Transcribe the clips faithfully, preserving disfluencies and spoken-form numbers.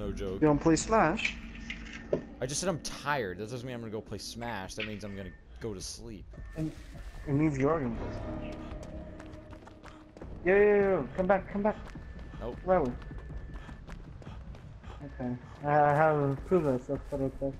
No joke. You don't play Smash? I just said I'm tired. That doesn't mean I'm gonna go play Smash. That means I'm gonna go to sleep. And it means you are gonna play Smash. Yo, yo, yo, come back, come back. Nope. Where are we? Okay. I have to prove this. That's what I said.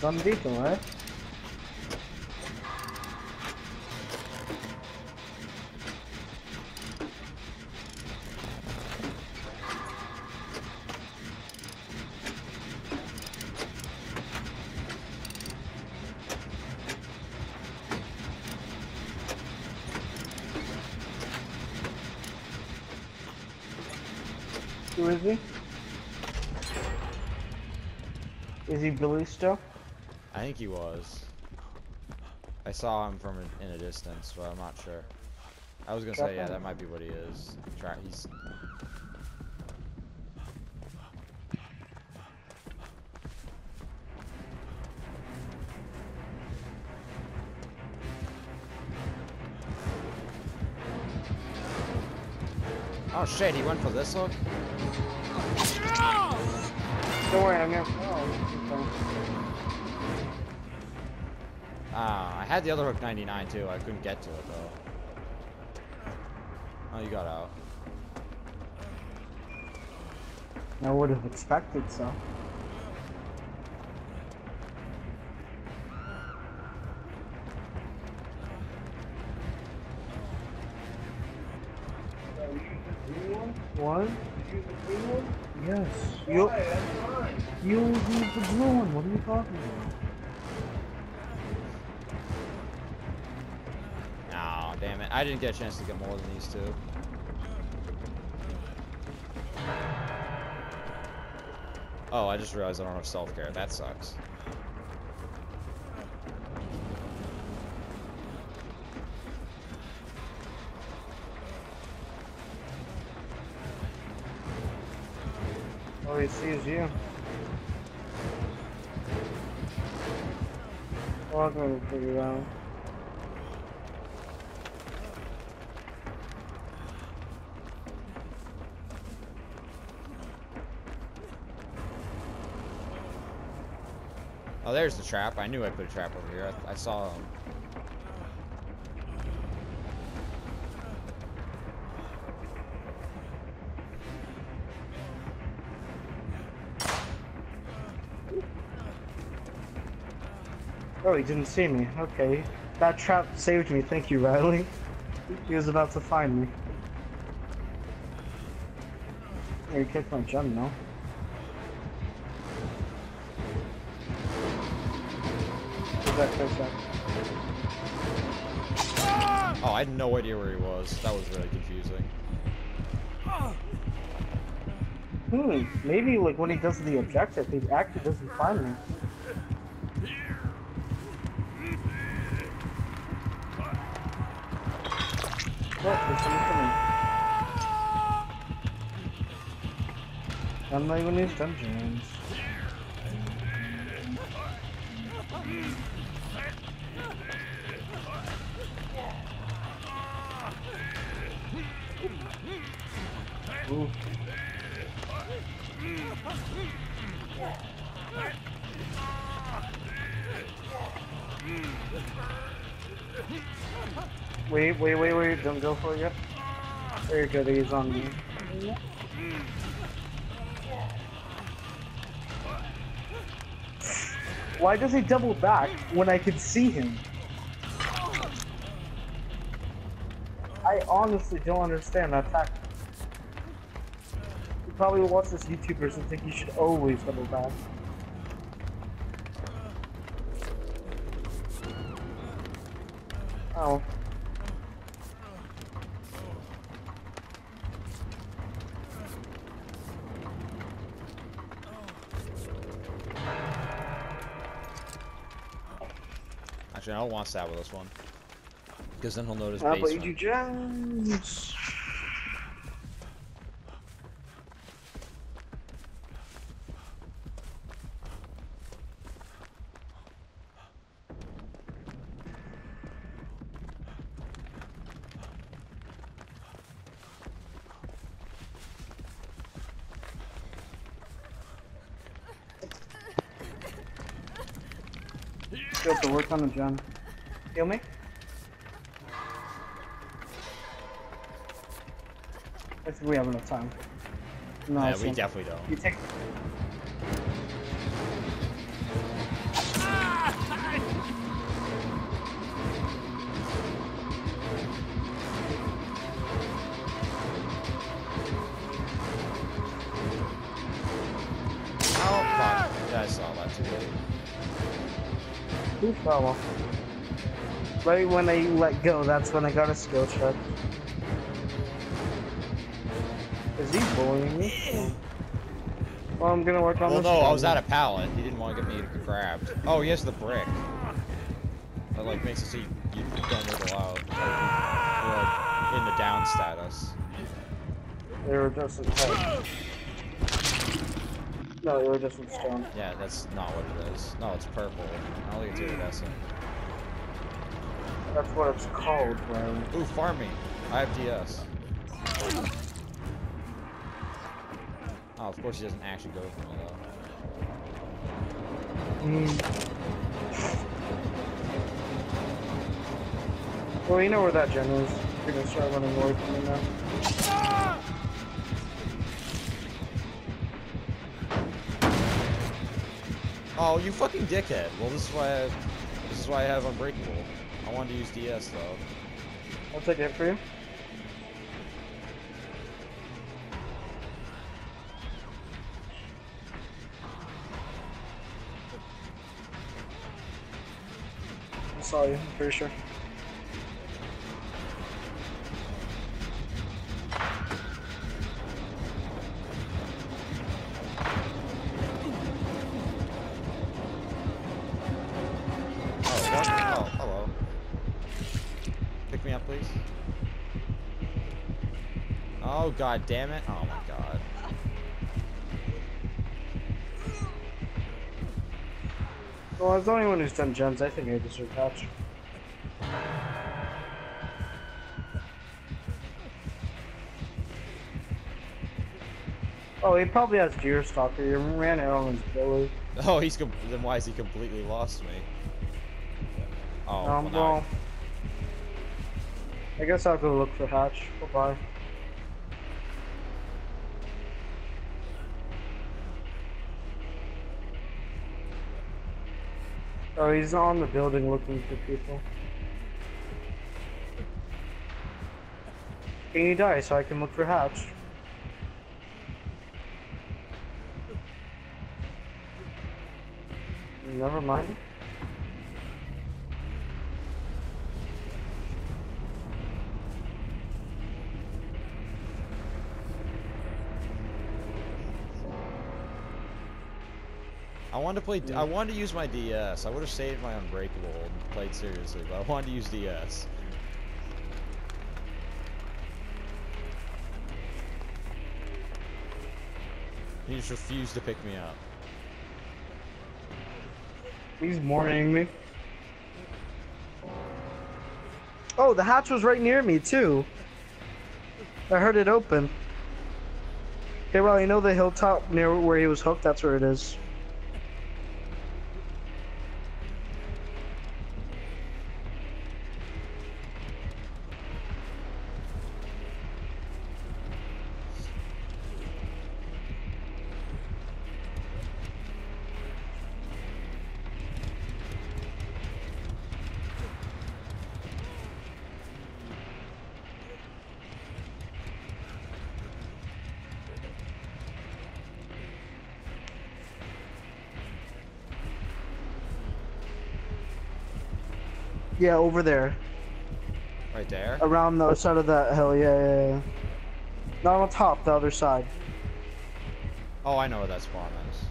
Tam dito, eh? Who is he? Is he Billy still? I think he was. I saw him from in a distance, but I'm not sure. I was gonna say, yeah, that might be what he is. Try, he's. Oh shit! He went for this look. Don't worry, I'm gonna. Oh, Ah, uh, I had the other hook ninety-nine too. I couldn't get to it though. Oh, you got out. I would have expected so. What? Did you use the blue one? Yes. You. You used the blue one. What are you talking about? Damn it, I didn't get a chance to get more than these two. Oh, I just realized I don't have self-care. That sucks. Oh, he sees you. Oh, I'm gonna figure it out. Oh, there's the trap. I knew I put a trap over here. I, I saw him. Oh, he didn't see me. Okay. That trap saved me. Thank you, Riley. He was about to find me. Hey, you kicked my gem now. Oh, I had no idea where he was. That was really confusing. Hmm, maybe like when he does the objective, he actually doesn't find me. What is he doing? I'm not even in his dungeons. Ooh. Wait, wait, wait, wait, don't go for it yet. There you go, he's on me. Why does he double back when I can see him? I honestly don't understand that tactic. Probably watch this YouTubers and think you should always double back. Oh. Actually, I don't want Sat with this one. Because then he'll notice base. How about you, Jones? You have to work on him, John. Heal me? I think we have enough time. No, yeah, we definitely don't. You take. Oh, fuck. Yeah, I saw that too late. Who fell off? Right when I let go, that's when I got a skill check. Is he bullying me? Well, I'm gonna work on well, this. Well, no, I was out of pallet. He didn't want to get me grabbed. Oh, he has the brick. That like makes it so you, you don't wiggle out. Like, you're, like, in the down status. They were just in tight. No, they were just in stone. Yeah, that's not what it is. No, it's purple. I'll leave it to Odessa. That's what it's called, bro. Ooh, farming. I have D S. Oh, of course he doesn't actually go for me though. Mm. Well, you know where that gen is. We're gonna start running away from him now. Ah! Oh, you fucking dickhead! Well, this is why I, this is why I have Unbreakable. I wanted to use D S though. I'll take it for you. Saw you, I'm pretty sure. Oh, what? Oh, hello. Pick me up, please. Oh, god damn it. Oh my god. Well, I was the only one who's done gems. I think I deserve a patch. Oh, he probably has Deerstalker. He ran out on his billy. Oh, he's com then why is he completely lost me? Oh, um, well, I... I guess I'll go look for Hatch. Bye-bye. Oh, he's on the building looking for people. Can you die so I can look for Hatch? Never mind. I wanted to play. I wanted to use my D S. I would have saved my Unbreakable and played seriously, but I wanted to use D S. He just refused to pick me up. He's mourning me. Oh, the hatch was right near me too. I heard it open. Okay, well, you know the hilltop near where he was hooked. That's where it is. Yeah, over there. Right there? Around the side of that hill, yeah, yeah, yeah. Not on top, the other side. Oh, I know where that spawn is.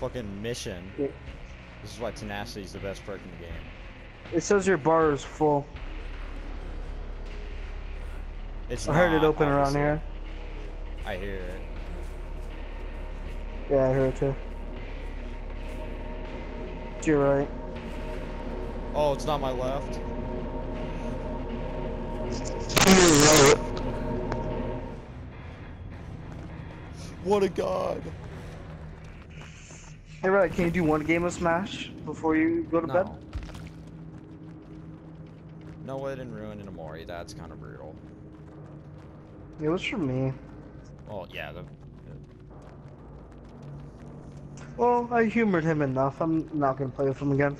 Fucking mission. Yeah. This is why Tenacity is the best perk in the game. It says your bar is full. It's I heard not, it open obviously. Around here. I hear it. Yeah, I hear it too. To your right. Oh, it's not my left. To your right. What a god. Hey Riley, can you do one game of Smash before you go to no. bed? No, I didn't ruin an Amori. That's kind of brutal. It was for me. Well, yeah. The, the... Well, I humored him enough. I'm not gonna play with him again.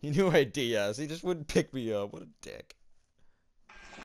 He knew I D S. He just wouldn't pick me up. What a dick.